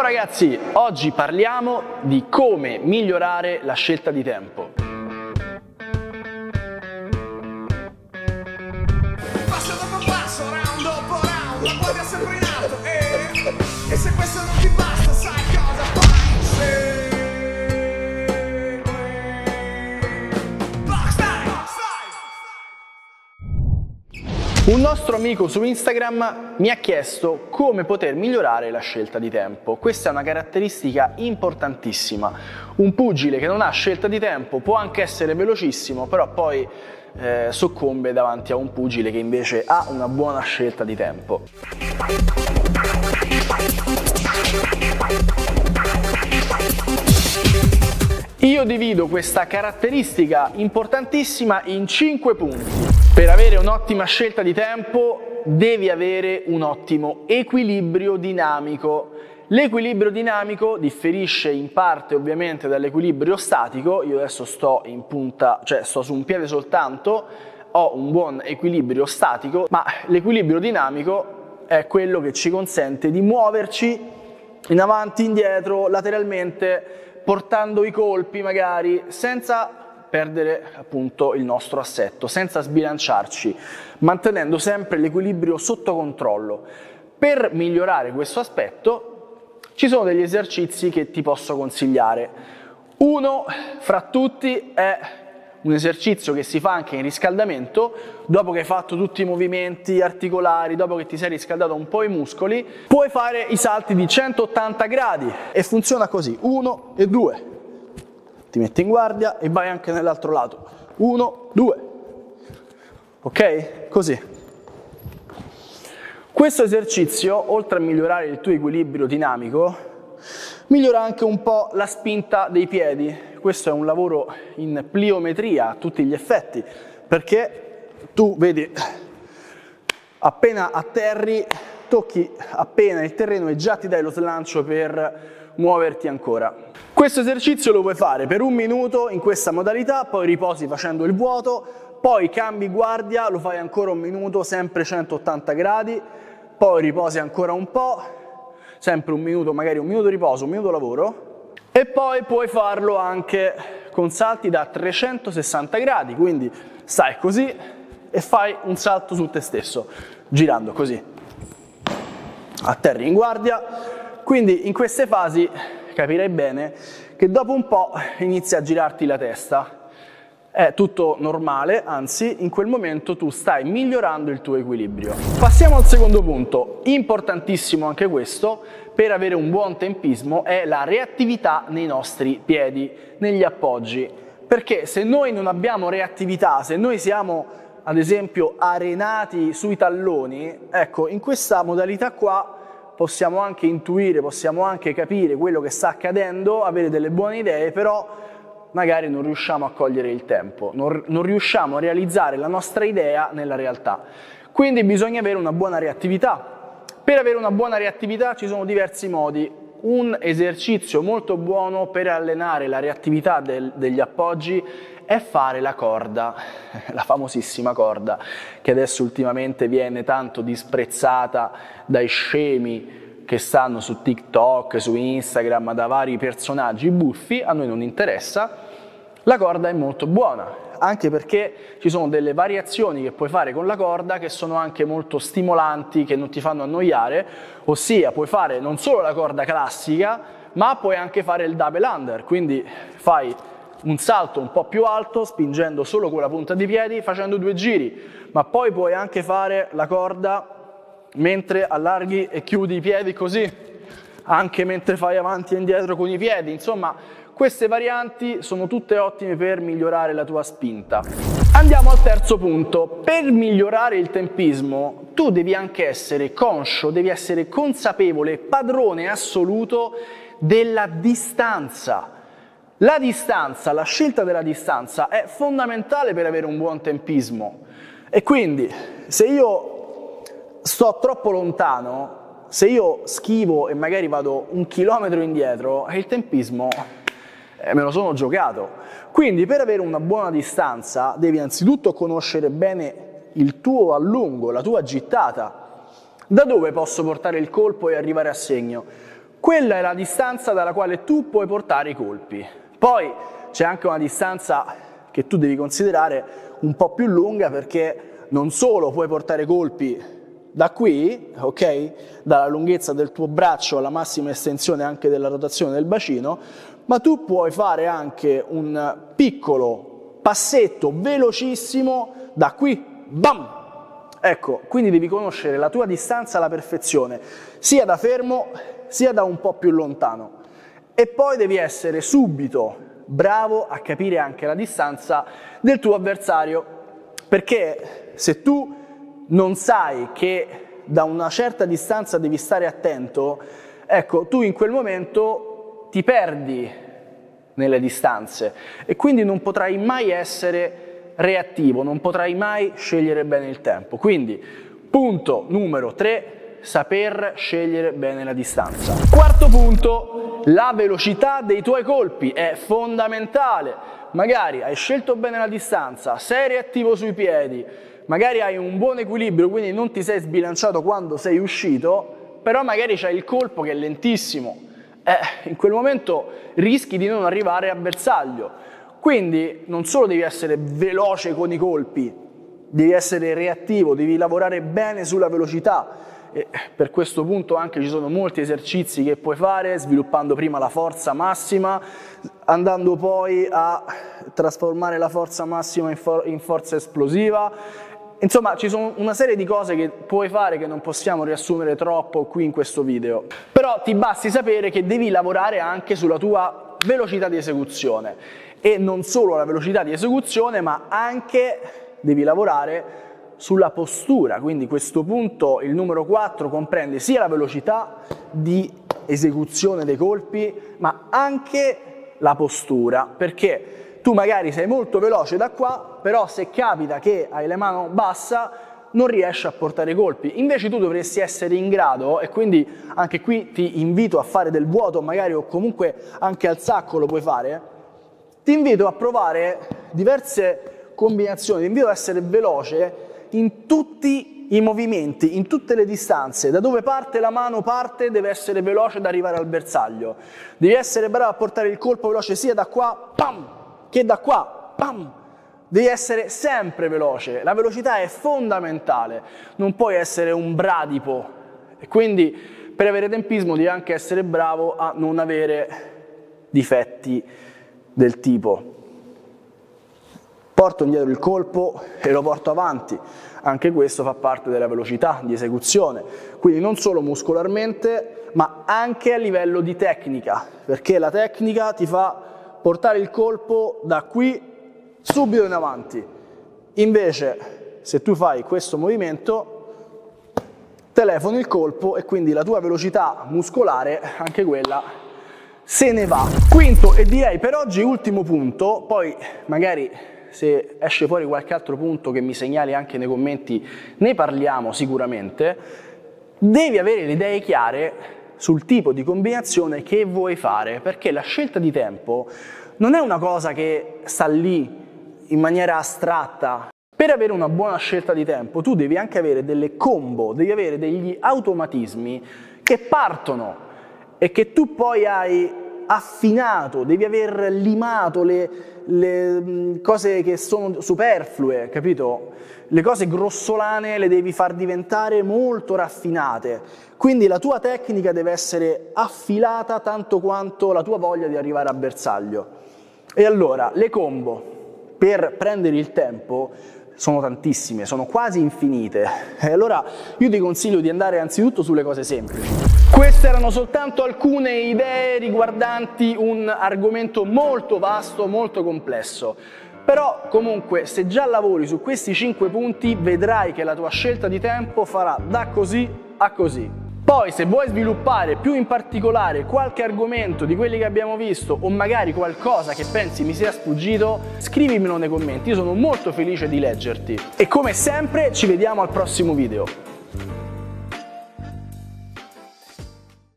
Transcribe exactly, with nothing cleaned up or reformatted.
Ciao ragazzi, oggi parliamo di come migliorare la scelta di tempo. Passo dopo passo, round dopo round, la guardia sempre in alto, eh, e se questo non ti basta, sai cosa fai? Se... Box time, box time. Un nostro amico su Instagram mi ha chiesto come poter migliorare la scelta di tempo. Questa è una caratteristica importantissima. Un pugile che non ha scelta di tempo può anche essere velocissimo, però poi eh, soccombe davanti a un pugile che invece ha una buona scelta di tempo. Io divido questa caratteristica importantissima in cinque punti. Per avere un'ottima scelta di tempo devi avere un ottimo equilibrio dinamico. L'equilibrio dinamico differisce in parte ovviamente dall'equilibrio statico. Io adesso sto in punta, cioè sto su un piede soltanto, ho un buon equilibrio statico, ma l'equilibrio dinamico è quello che ci consente di muoverci in avanti, indietro, lateralmente, portando i colpi magari senza perdere appunto il nostro assetto, senza sbilanciarci, mantenendo sempre l'equilibrio sotto controllo. Per migliorare questo aspetto ci sono degli esercizi che ti posso consigliare. Uno fra tutti è un esercizio che si fa anche in riscaldamento. Dopo che hai fatto tutti i movimenti articolari, dopo che ti sei riscaldato un po' i muscoli, puoi fare i salti di centottanta gradi e funziona così: uno e due, ti metti in guardia e vai anche nell'altro lato, uno, due, ok? Così. Questo esercizio, oltre a migliorare il tuo equilibrio dinamico, migliora anche un po' la spinta dei piedi. Questo è un lavoro in pliometria a tutti gli effetti, perché tu vedi, appena atterri, tocchi appena il terreno e già ti dai lo slancio per muoverti ancora. Questo esercizio lo puoi fare per un minuto in questa modalità, poi riposi facendo il vuoto, poi cambi guardia, lo fai ancora un minuto, sempre centottanta gradi, poi riposi ancora un po', sempre un minuto, magari un minuto riposo, un minuto lavoro, e poi puoi farlo anche con salti da trecentosessanta gradi, quindi stai così e fai un salto su te stesso, girando così. Atterri in guardia. Quindi in queste fasi capirai bene che dopo un po' inizia a girarti la testa. È tutto normale, anzi in quel momento tu stai migliorando il tuo equilibrio. Passiamo al secondo punto, importantissimo anche questo, per avere un buon tempismo, è la reattività nei nostri piedi, negli appoggi. Perché se noi non abbiamo reattività, se noi siamo ad esempio arenati sui talloni, ecco, in questa modalità qua possiamo anche intuire, possiamo anche capire quello che sta accadendo, avere delle buone idee, però magari non riusciamo a cogliere il tempo, non, non riusciamo a realizzare la nostra idea nella realtà. Quindi bisogna avere una buona reattività. Per avere una buona reattività ci sono diversi modi. Un esercizio molto buono per allenare la reattività del, degli appoggi è fare la corda, la famosissima corda, che adesso ultimamente viene tanto disprezzata dai scemi che stanno su TikTok, su Instagram, da vari personaggi buffi. A noi non interessa. La corda è molto buona, anche perché ci sono delle variazioni che puoi fare con la corda che sono anche molto stimolanti, che non ti fanno annoiare, ossia puoi fare non solo la corda classica, ma puoi anche fare il double under, quindi fai un salto un po' più alto spingendo solo con la punta dei piedi, facendo due giri, ma poi puoi anche fare la corda mentre allarghi e chiudi i piedi così, anche mentre fai avanti e indietro con i piedi. Insomma, queste varianti sono tutte ottime per migliorare la tua spinta. Andiamo al terzo punto. Per migliorare il tempismo tu devi anche essere conscio, devi essere consapevole, padrone assoluto della distanza. La distanza, la scelta della distanza è fondamentale per avere un buon tempismo. E quindi se io sto troppo lontano, se io schivo e magari vado un chilometro indietro, il tempismo eh, me lo sono giocato. Quindi per avere una buona distanza devi anzitutto conoscere bene il tuo allungo, la tua gittata, da dove posso portare il colpo e arrivare a segno. Quella è la distanza dalla quale tu puoi portare i colpi. Poi c'è anche una distanza che tu devi considerare un po' più lunga, perché non solo puoi portare colpi da qui, ok? Dalla lunghezza del tuo braccio alla massima estensione anche della rotazione del bacino, ma tu puoi fare anche un piccolo passetto velocissimo da qui, bam! Ecco, quindi devi conoscere la tua distanza alla perfezione, sia da fermo sia da un po' più lontano. E poi devi essere subito bravo a capire anche la distanza del tuo avversario, perché se tu non sai che da una certa distanza devi stare attento, ecco, tu in quel momento ti perdi nelle distanze e quindi non potrai mai essere reattivo, non potrai mai scegliere bene il tempo. Quindi punto numero tre, saper scegliere bene la distanza. Quarto punto, la velocità dei tuoi colpi è fondamentale. Magari hai scelto bene la distanza, sei reattivo sui piedi, magari hai un buon equilibrio, quindi non ti sei sbilanciato quando sei uscito, però magari c'hai il colpo che è lentissimo. Eh, in quel momento rischi di non arrivare a bersaglio. Quindi non solo devi essere veloce con i colpi, devi essere reattivo, devi lavorare bene sulla velocità. E per questo punto anche ci sono molti esercizi che puoi fare, sviluppando prima la forza massima, andando poi a trasformare la forza massima in, for- in forza esplosiva. Insomma, ci sono una serie di cose che puoi fare che non possiamo riassumere troppo qui in questo video. Però ti basti sapere che devi lavorare anche sulla tua velocità di esecuzione. E non solo la velocità di esecuzione, ma anche devi lavorare sulla postura. Quindi questo punto, il numero quattro, comprende sia la velocità di esecuzione dei colpi, ma anche la postura, perché tu magari sei molto veloce da qua, però se capita che hai la mano bassa non riesci a portare i colpi. Invece tu dovresti essere in grado, e quindi anche qui ti invito a fare del vuoto magari, o comunque anche al sacco lo puoi fare. Ti invito a provare diverse combinazioni, ti invito ad essere veloce in tutti i movimenti, in tutte le distanze. Da dove parte la mano parte, deve essere veloce ad arrivare al bersaglio. Devi essere bravo a portare il colpo veloce sia da qua, pam, che da qua, pam. Devi essere sempre veloce, la velocità è fondamentale, non puoi essere un bradipo. E quindi per avere tempismo devi anche essere bravo a non avere difetti del tipo porto indietro il colpo e lo porto avanti. Anche questo fa parte della velocità di esecuzione, quindi non solo muscolarmente ma anche a livello di tecnica, perché la tecnica ti fa portare il colpo da qui subito in avanti. Invece se tu fai questo movimento telefoni il colpo e quindi la tua velocità muscolare anche quella se ne va. Quinto e direi per oggi ultimo punto, poi magari se esce fuori qualche altro punto che mi segnali anche nei commenti ne parliamo sicuramente. Devi avere le idee chiare sul tipo di combinazione che vuoi fare, perché la scelta di tempo non è una cosa che sta lì in maniera astratta. Per avere una buona scelta di tempo tu devi anche avere delle combo, devi avere degli automatismi che partono e che tu poi hai affinato, devi aver limato le, le cose che sono superflue, capito? Le cose grossolane le devi far diventare molto raffinate, quindi la tua tecnica deve essere affilata tanto quanto la tua voglia di arrivare a bersaglio. E allora, le combo per prendere il tempo sono tantissime, sono quasi infinite, e allora io ti consiglio di andare anzitutto sulle cose semplici. Queste erano soltanto alcune idee riguardanti un argomento molto vasto, molto complesso. Però comunque se già lavori su questi cinque punti vedrai che la tua scelta di tempo farà da così a così. Poi se vuoi sviluppare più in particolare qualche argomento di quelli che abbiamo visto, o magari qualcosa che pensi mi sia sfuggito, scrivimelo nei commenti, io sono molto felice di leggerti. E come sempre ci vediamo al prossimo video.